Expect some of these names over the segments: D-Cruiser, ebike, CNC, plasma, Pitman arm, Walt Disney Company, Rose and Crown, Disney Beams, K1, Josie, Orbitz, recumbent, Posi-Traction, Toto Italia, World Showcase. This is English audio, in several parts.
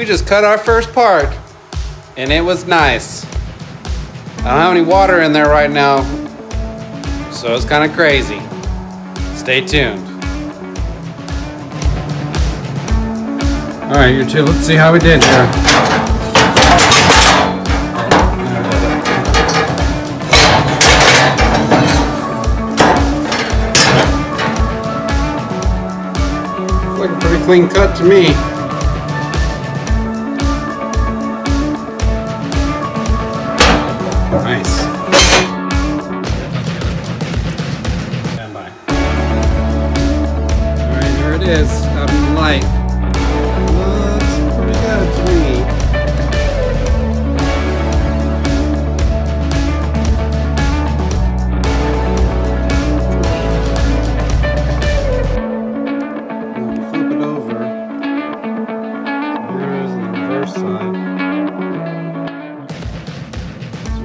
We just cut our first part and it was nice. I don't have any water in there right now, so it's kind of crazy. Stay tuned. All right, you two, let's see how we did here. Looks like a pretty clean cut to me. Nice. Stand by. All right, there it is, out in the light. Looks pretty good to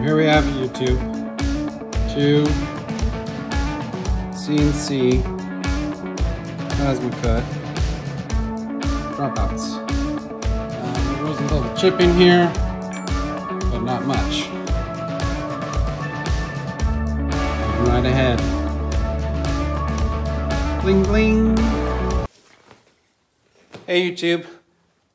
Here we have it, YouTube. Two CNC plasma cut dropouts. There was a little chip in here, but not much. Moving right ahead. Bling bling. Hey YouTube,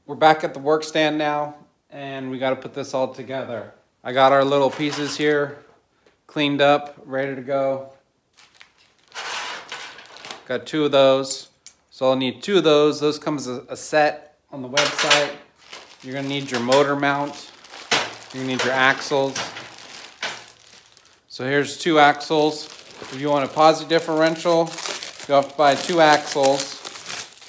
we're back at the work stand now, and we got to put this all together. I got our little pieces here cleaned up, ready to go. Got two of those. So I'll need two of those. Those come as a set on the website. You're gonna need your motor mount. You're gonna need your axles. So here's two axles. If you want a posi differential, you have to buy two axles.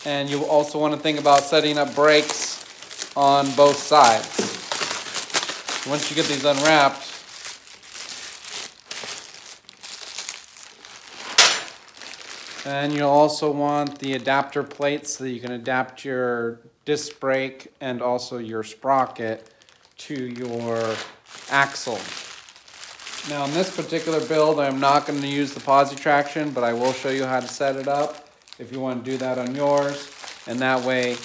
And you also wanna think about setting up brakes on both sides. Once you get these unwrapped, and you'll also want the adapter plates so that you can adapt your disc brake and also your sprocket to your axle. Now in this particular build, I'm not going to use the Posi-Traction, but I will show you how to set it up if you want to do that on yours. And that way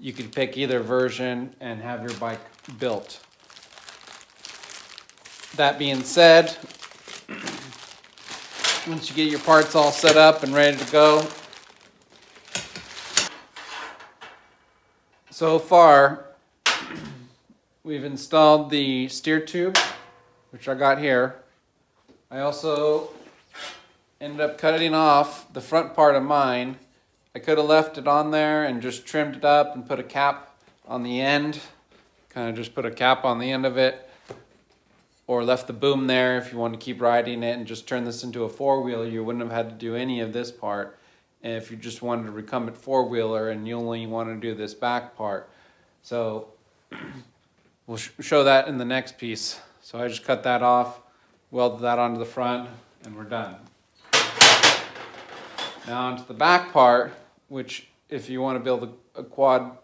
you can pick either version and have your bike built. That being said, once you get your parts all set up and ready to go, so far we've installed the steer tube, which I got here. I also ended up cutting off the front part of mine. I could have left it on there and just trimmed it up and put a cap on the end, kind of just put a cap on the end of it. Or left the boom there if you want to keep riding it and just turn this into a four-wheeler. You wouldn't have had to do any of this part if you just wanted a recumbent four-wheeler and you only want to do this back part. So we'll show that in the next piece. So I just cut that off, welded that onto the front, and we're done. Now onto the back part, which if you want to build a quad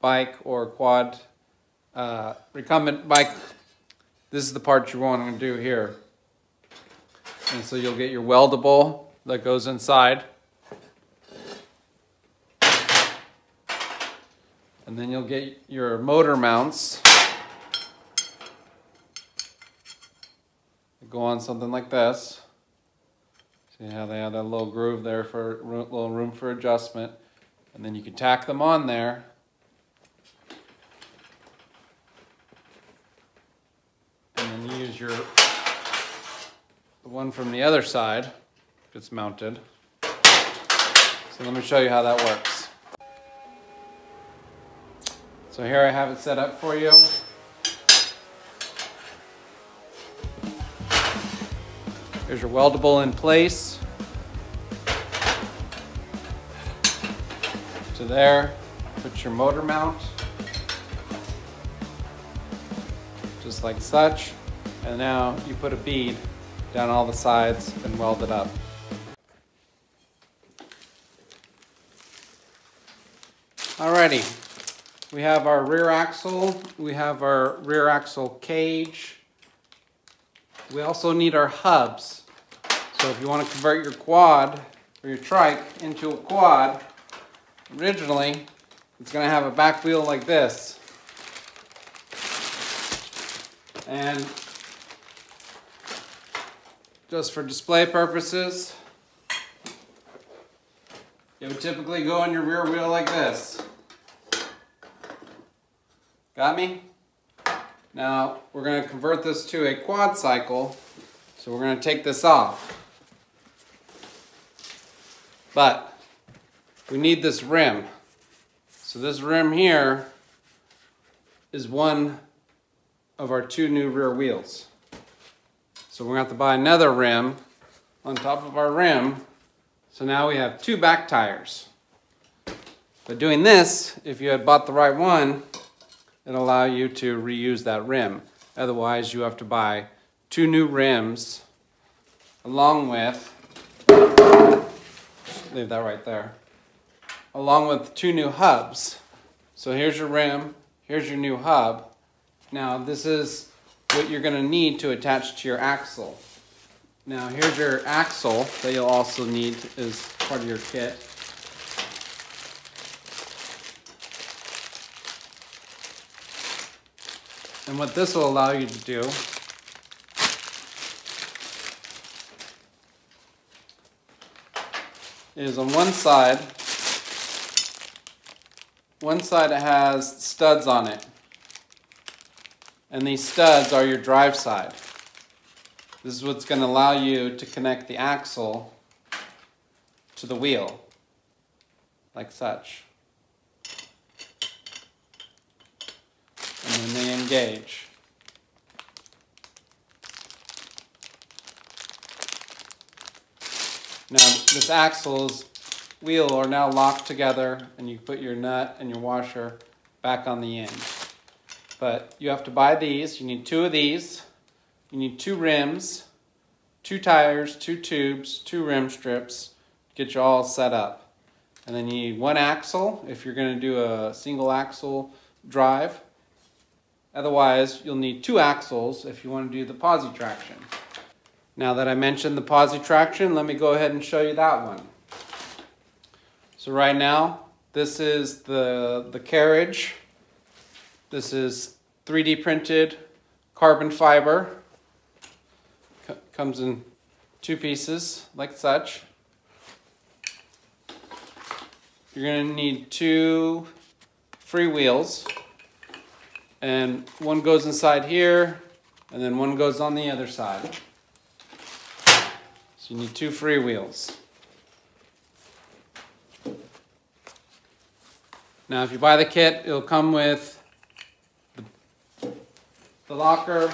bike or a quad recumbent bike, this is the part you want to do here. And so you'll get your weldable that goes inside. And then you'll get your motor mounts. Go on something like this. See how they have that little groove there for a little room for adjustment. And then you can tack them on there. Your the one from the other side if it's mounted. So let me show you how that works. So here I have it set up for you. There's your weldable in place to there. Put your motor mount just like such. And now you put a bead down all the sides and weld it up. Alrighty, we have our rear axle. We have our rear axle cage. We also need our hubs. So if you want to convert your quad or your trike into a quad, originally it's going to have a back wheel like this. And just for display purposes, it would typically go on your rear wheel like this. Got me? Now we're going to convert this to a quad cycle, so we're going to take this off. But we need this rim. So this rim here is one of our two new rear wheels. So we're going to have to buy another rim on top of our rim. So now we have two back tires. But doing this, if you had bought the right one, it'll allow you to reuse that rim. Otherwise, you have to buy two new rims along with, leave that right there, along with two new hubs. So here's your rim, here's your new hub. Now this is what you're going to need to attach to your axle. Now here's your axle that you'll also need as part of your kit. And what this will allow you to do is on one side it has studs on it. And these studs are your drive side. This is what's going to allow you to connect the axle to the wheel, like such. And then they engage. Now this axle's wheel are now locked together, and you put your nut and your washer back on the end. But you have to buy these. You need two of these. You need two rims, two tires, two tubes, two rim strips to get you all set up. And then you need one axle if you're going to do a single axle drive. Otherwise, you'll need two axles if you want to do the Posi-Traction. Now that I mentioned the Posi-Traction, let me go ahead and show you that one. So right now, this is the carriage. This is 3D printed carbon fiber. Comes in two pieces, like such. You're going to need two free wheels. And one goes inside here, and then one goes on the other side. So you need two free wheels. Now if you buy the kit, it'll come with the locker.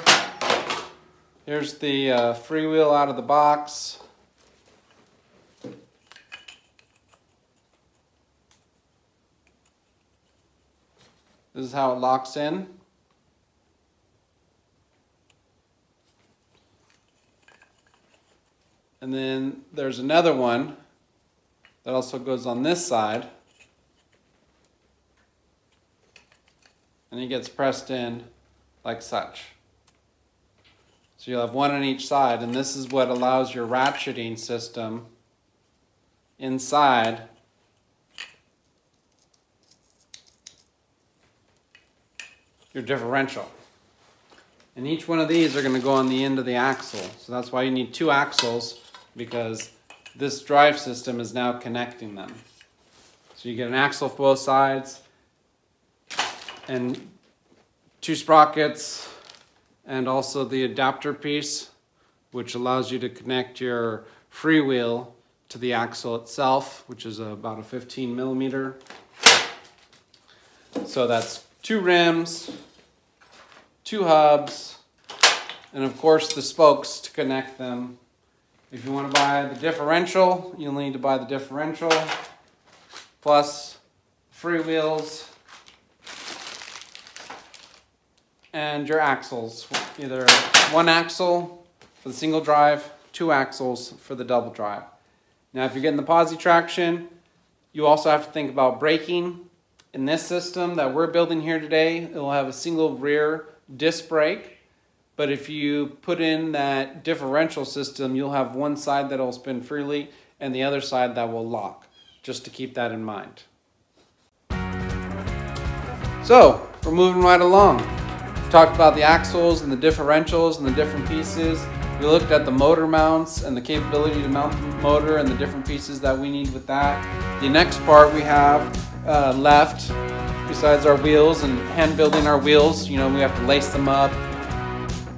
Here's the freewheel out of the box. This is how it locks in. And then there's another one that also goes on this side. And it gets pressed in like such. So you'll have one on each side, and this is what allows your ratcheting system inside your differential. And each one of these are going to go on the end of the axle. So that's why you need two axles, because this drive system is now connecting them. So you get an axle for both sides and two sprockets, and also the adapter piece, which allows you to connect your freewheel to the axle itself, which is about a 15 millimeter. So that's two rims, two hubs, and of course the spokes to connect them. If you want to buy the differential, you'll need to buy the differential plus freewheels and your axles, either one axle for the single drive, two axles for the double drive. Now if you're getting the Posi-Traction, you also have to think about braking. In this system that we're building here today, it will have a single rear disc brake, but if you put in that differential system, you'll have one side that will spin freely and the other side that will lock, just to keep that in mind. So, we're moving right along. We talked about the axles and the differentials and the different pieces. We looked at the motor mounts and the capability to mount the motor and the different pieces that we need with that. The next part we have left, besides our wheels and hand building our wheels, you know, we have to lace them up,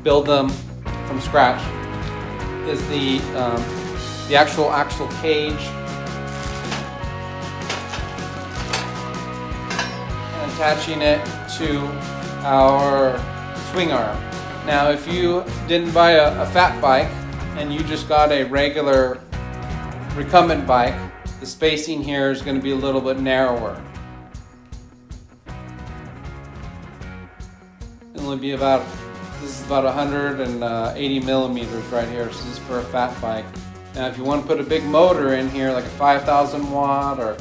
build them from scratch, is the actual axle cage. And attaching it to our swing arm. Now if you didn't buy a fat bike and you just got a regular recumbent bike, the spacing here is going to be a little bit narrower. It'll be about, this is about 180 millimeters right here, so this is for a fat bike. Now if you want to put a big motor in here, like a 5,000 watt or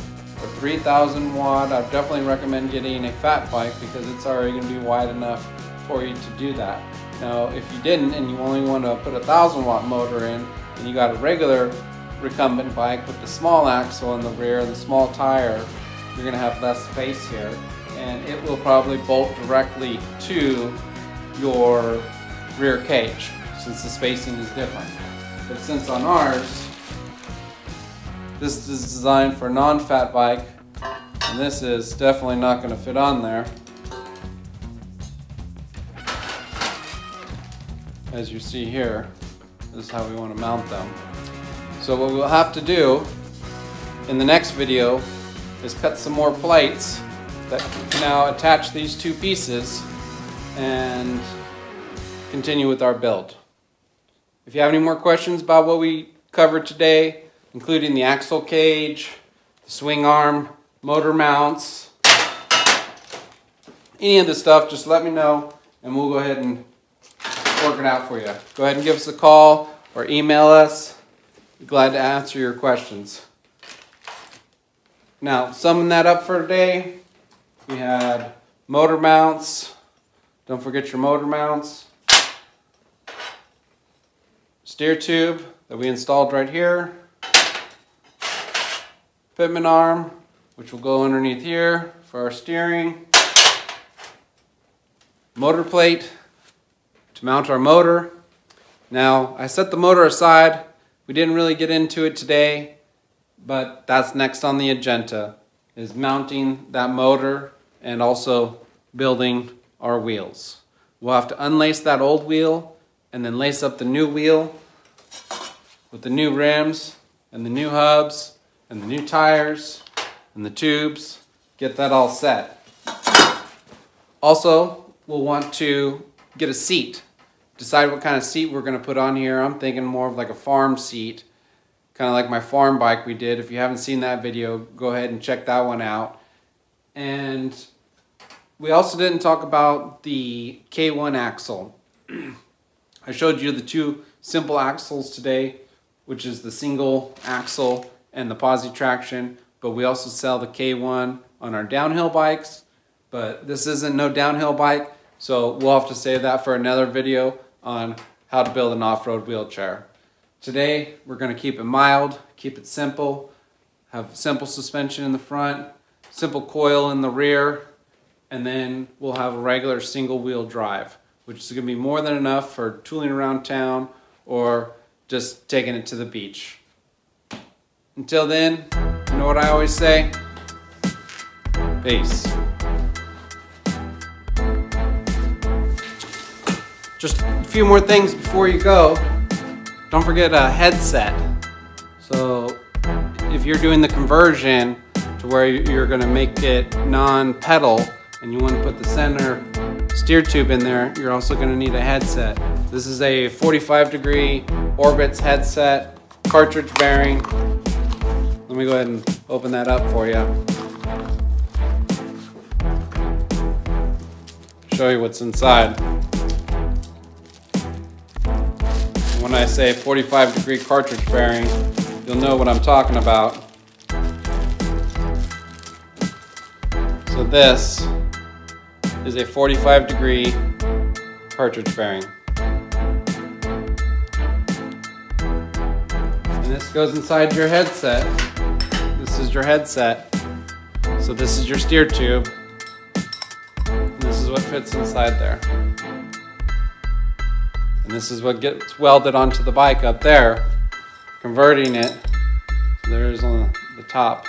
3,000 watt, I'd definitely recommend getting a fat bike because it's already going to be wide enough for you to do that. Now if you didn't and you only want to put a 1,000 watt motor in and you got a regular recumbent bike with the small axle in the rear and the small tire, you're going to have less space here, and it will probably bolt directly to your rear cage since the spacing is different. But since on ours, this is designed for a non-fat bike, and this is definitely not going to fit on there. As you see here, this is how we want to mount them. So what we'll have to do in the next video is cut some more plates that can now attach these two pieces and continue with our build. If you have any more questions about what we covered today, including the axle cage, the swing arm, motor mounts, any of the stuff, just let me know and we'll go ahead and work it out for you. Go ahead and give us a call or email us. We're glad to answer your questions. Now, summing that up for today, we had motor mounts. Don't forget your motor mounts. Steer tube that we installed right here. Pitman arm, which will go underneath here for our steering. Motor plate to mount our motor. Now, I set the motor aside. We didn't really get into it today, but that's next on the agenda, is mounting that motor and also building our wheels. We'll have to unlace that old wheel and then lace up the new wheel with the new rims and the new hubs and the new tires and the tubes, get that all set. Also, we'll want to get a seat, decide what kind of seat we're going to put on here. I'm thinking more of like a farm seat, kind of like my farm bike we did. If you haven't seen that video, go ahead and check that one out. And we also didn't talk about the K1 axle. I showed you the two simple axles today, which is the single axle and the Posi-Traction, but we also sell the K1 on our downhill bikes, but this isn't no downhill bike, so we'll have to save that for another video on how to build an off-road wheelchair. Today, we're gonna keep it mild, keep it simple, have simple suspension in the front, simple coil in the rear, and then we'll have a regular single wheel drive, which is going to be more than enough for tooling around town or just taking it to the beach. Until then, you know what I always say? Peace. Just a few more things before you go. Don't forget a headset. So if you're doing the conversion to where you're going to make it non-pedal, and you want to put the center steer tube in there, you're also going to need a headset. This is a 45-degree Orbitz headset, cartridge bearing. Let me go ahead and open that up for you. Show you what's inside. When I say 45-degree cartridge bearing, you'll know what I'm talking about. So this is a 45-degree cartridge bearing. And this goes inside your headset. This is your headset. So this is your steer tube. And this is is what fits inside there. And this is what gets welded onto the bike up there, converting it. There's on the top.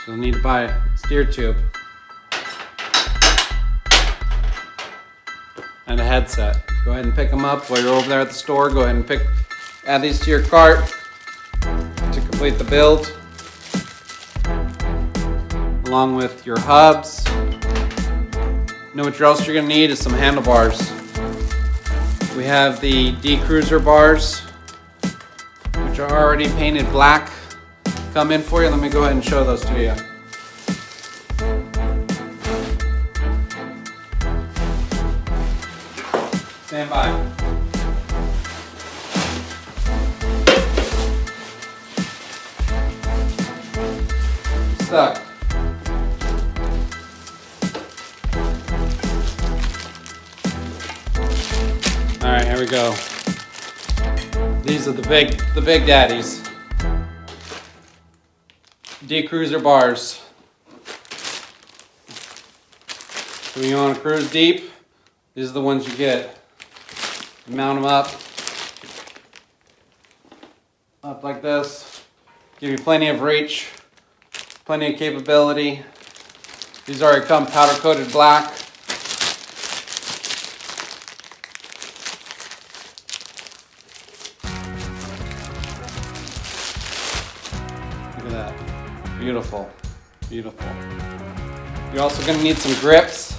So you'll need to buy a steer tube and a headset. Go ahead and pick them up while you're over there at the store. Go ahead and add these to your cart to complete the build, along with your hubs. You know what else you're going to need is some handlebars. We have the D-Cruiser bars, which are already painted black. Come in for you. Let me go ahead and show those to you. Stand by. Stuck. All right, here we go. These are the big daddies. D-Cruiser bars. So when you want to cruise deep, these are the ones you get. You mount them up like this. Give you plenty of reach, plenty of capability. These already come powder coated black. Look at that. Beautiful, beautiful. You're also going to need some grips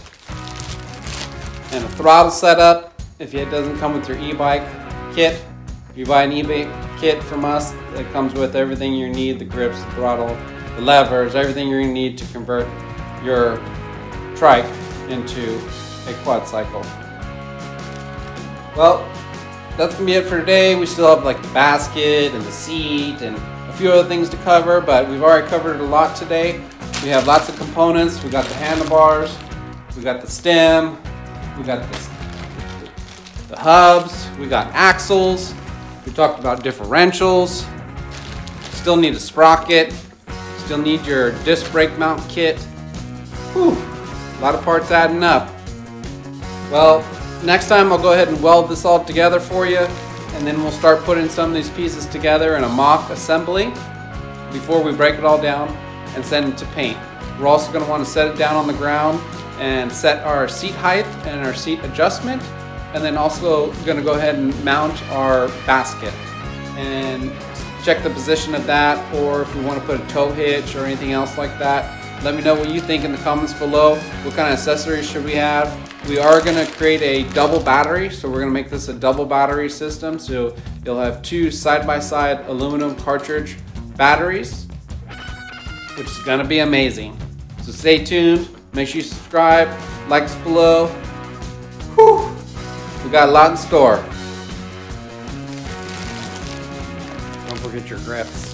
and a throttle setup if it doesn't come with your e-bike kit. If you buy an e-bike kit from us, it comes with everything you need: the grips, the throttle, the levers, everything you're going to need to convert your trike into a quad cycle. Well, that's going to be it for today. We still have like the basket and the seat and a few other things to cover, but we've already covered a lot today. We have lots of components. We got the handlebars, we got the stem, we got the hubs, we got axles, we talked about differentials, still need a sprocket, still need your disc brake mount kit. Whew, a lot of parts adding up. Well, next time I'll go ahead and weld this all together for you, and then we'll start putting some of these pieces together in a mock assembly before we break it all down and send it to paint. We're also going to want to set it down on the ground and set our seat height and our seat adjustment, and then also going to go ahead and mount our basket and check the position of that, or if we want to put a tow hitch or anything else like that. Let me know what you think in the comments below. What kind of accessories should we have? We are going to create a double battery, so we're going to make this a double battery system. So you'll have two side-by-side aluminum cartridge batteries, which is going to be amazing. So stay tuned. Make sure you subscribe, like us below. Whew, we got a lot in store. Don't forget your grips.